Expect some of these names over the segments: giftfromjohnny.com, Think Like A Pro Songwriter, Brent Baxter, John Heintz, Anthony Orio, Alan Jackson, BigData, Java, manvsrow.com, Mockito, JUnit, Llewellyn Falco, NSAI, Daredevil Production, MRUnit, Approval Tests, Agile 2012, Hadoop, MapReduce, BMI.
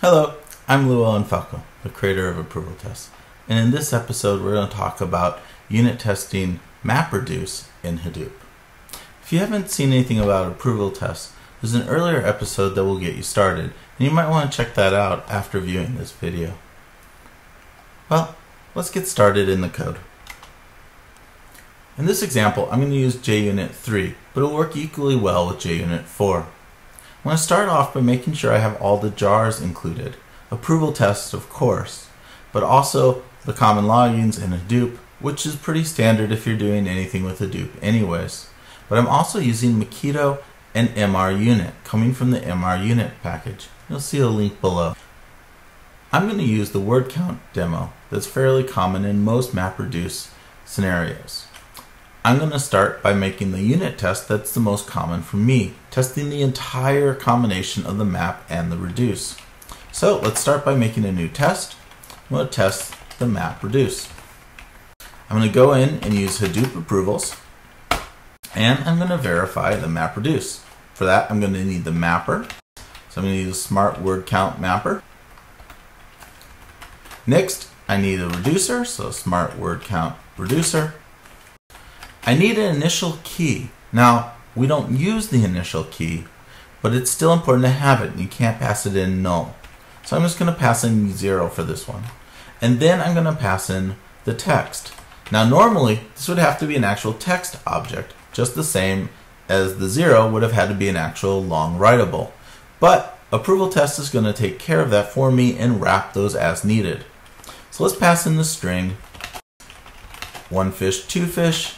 Hello, I'm Llewellyn Falco, the creator of Approval Tests, and in this episode we're going to talk about unit testing MapReduce in Hadoop. If you haven't seen anything about Approval Tests, there's an earlier episode that will get you started, and you might want to check that out after viewing this video. Well, let's get started in the code. In this example, I'm going to use JUnit 3, but it will work equally well with JUnit 4. I'm going to start off by making sure I have all the jars included, approval tests of course, but also the common logins in Hadoop, which is pretty standard if you're doing anything with Hadoop anyways. But I'm also using Mockito and MRUnit, coming from the MRUnit package. You'll see a link below. I'm going to use the word count demo that's fairly common in most MapReduce scenarios. I'm going to start by making the unit test that's the most common for me, testing the entire combination of the map and the reduce. So let's start by making a new test. I'm going to test the map reduce. I'm going to go in and use Hadoop approvals, and I'm going to verify the map reduce. For that, I'm going to need the mapper. So I'm going to use a smart word count mapper. Next, I need a reducer, so smart word count reducer. I need an initial key. Now, we don't use the initial key, but it's still important to have it, and you can't pass it in null. So I'm just going to pass in 0 for this one. And then I'm going to pass in the text. Now, normally, this would have to be an actual text object, just the same as the 0 would have had to be an actual long writable. But Approval Test is going to take care of that for me and wrap those as needed. So let's pass in the string, one fish, two fish,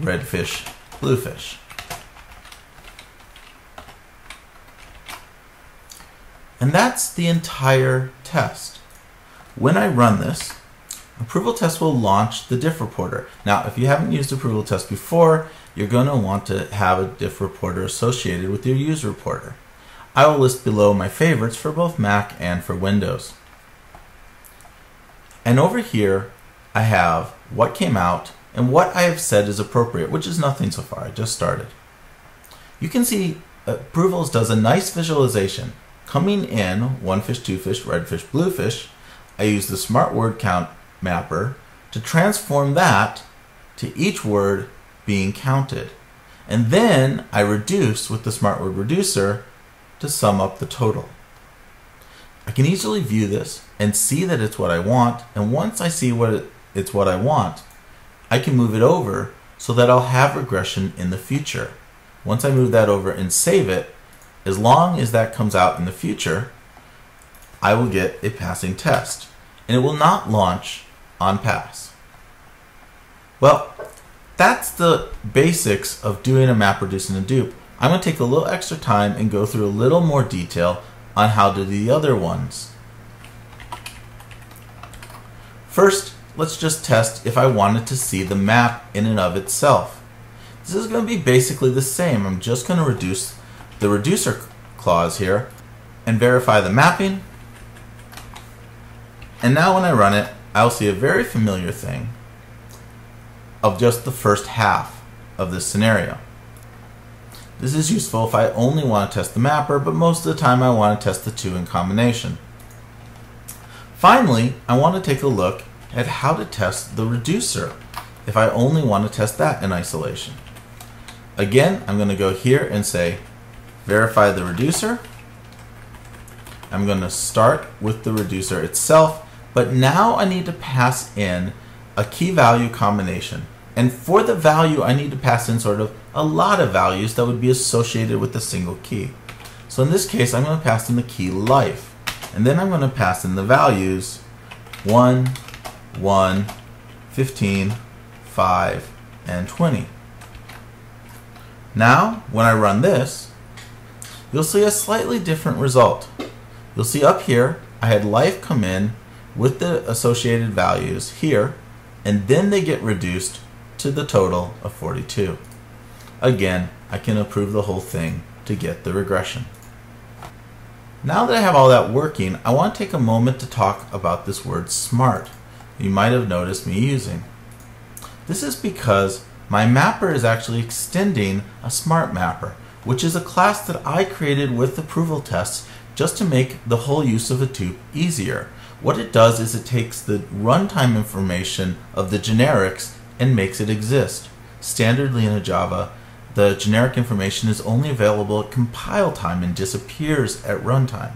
red fish, blue fish. And that's the entire test. When I run this, Approval Test will launch the diff reporter. Now, if you haven't used Approval Test before, you're going to want to have a diff reporter associated with your use reporter. I will list below my favorites for both Mac and for Windows. And over here, I have what came out, and what I have said is appropriate, which is nothing so far. I just started. You can see Approvals does a nice visualization. Coming in, one fish, two fish, red fish, blue fish, I use the smart word count mapper to transform that to each word being counted. And then I reduce with the smart word reducer to sum up the total. I can easily view this and see that it's what I want. And once I see what it's what I want, I can move it over so that I'll have regression in the future. Once I move that over and save it, as long as that comes out in the future, I will get a passing test, and it will not launch on pass. Well, that's the basics of doing a MapReduce and Hadoop. I'm going to take a little extra time and go through a little more detail on how to do the other ones. First, let's just test if I wanted to see the map in and of itself. This is going to be basically the same. I'm just going to reduce the reducer clause here and verify the mapping. And now when I run it, I'll see a very familiar thing of just the first half of this scenario. This is useful if I only want to test the mapper, but most of the time I want to test the two in combination. Finally, I want to take a look at how to test the reducer if I only want to test that in isolation. Again, I'm going to go here and say verify the reducer. I'm going to start with the reducer itself, but now I need to pass in a key value combination. And for the value, I need to pass in sort of a lot of values that would be associated with a single key. So in this case, I'm going to pass in the key life, and then I'm going to pass in the values 1, 15, 5, and 20. Now, when I run this, you'll see a slightly different result. You'll see up here, I had life come in with the associated values here, and then they get reduced to the total of 42. Again, I can approve the whole thing to get the regression. Now that I have all that working, I want to take a moment to talk about this word smart. You might have noticed me using. This is because my mapper is actually extending a smart mapper, which is a class that I created with approval tests just to make the whole use of Hadoop easier. What it does is it takes the runtime information of the generics and makes it exist. Standardly in Java, the generic information is only available at compile time and disappears at runtime.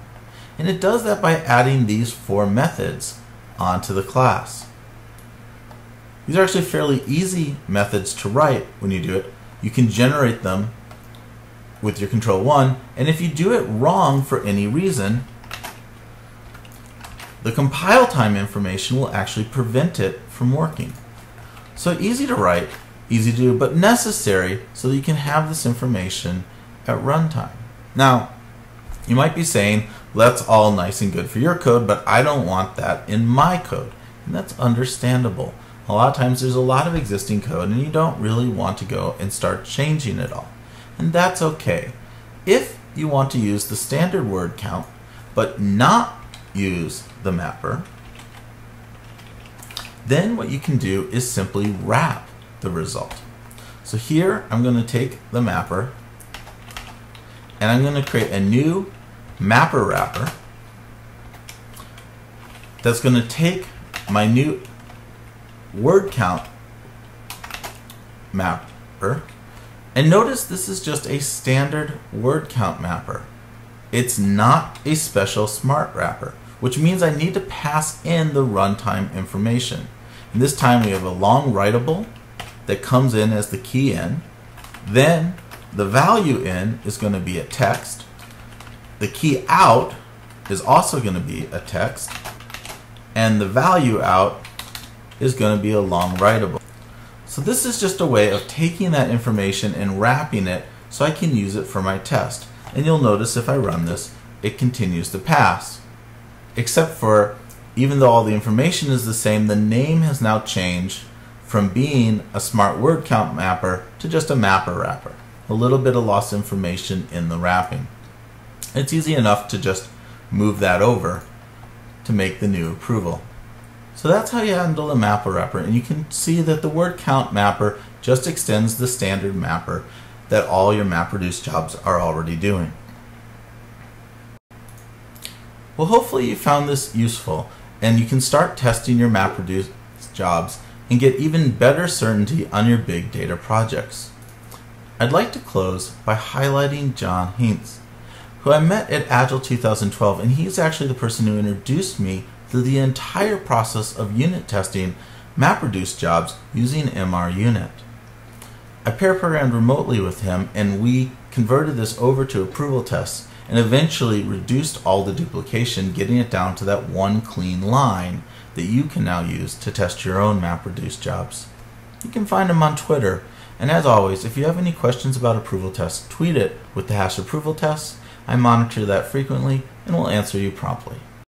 And it does that by adding these four methods onto the class. These are actually fairly easy methods to write when you do it. You can generate them with your control 1, and if you do it wrong for any reason, the compile time information will actually prevent it from working. So easy to write, easy to do, but necessary so that you can have this information at runtime. Now, you might be saying, that's all nice and good for your code, but I don't want that in my code. And that's understandable. A lot of times there's a lot of existing code and you don't really want to go and start changing it all. And that's okay. If you want to use the standard word count, but not use the mapper, then what you can do is simply wrap the result. So here I'm going to take the mapper and I'm going to create a new mapper wrapper that's going to take my new word count mapper, and notice this is just a standard word count mapper. It's not a special smart wrapper, which means I need to pass in the runtime information. And this time we have a long writable that comes in as the key in, then the value in is going to be a text, the key out is also going to be a text, and the value out is going to be a long writable. So this is just a way of taking that information and wrapping it so I can use it for my test. And you'll notice if I run this, it continues to pass. Except for, even though all the information is the same, the name has now changed from being a smart word count mapper to just a mapper wrapper. A little bit of lost information in the wrapping. It's easy enough to just move that over to make the new approval. So that's how you handle the mapper wrapper, and you can see that the word count mapper just extends the standard mapper that all your MapReduce jobs are already doing. Well, hopefully you found this useful, and you can start testing your MapReduce jobs and get even better certainty on your big data projects. I'd like to close by highlighting John Heintz, who I met at Agile 2012, and he's actually the person who introduced me through the entire process of unit testing MapReduce jobs using MRUnit. I pair programmed remotely with him and we converted this over to approval tests and eventually reduced all the duplication, getting it down to that one clean line that you can now use to test your own MapReduce jobs. You can find him on Twitter, and as always, if you have any questions about approval tests, tweet it with the # approval tests. I monitor that frequently and will answer you promptly.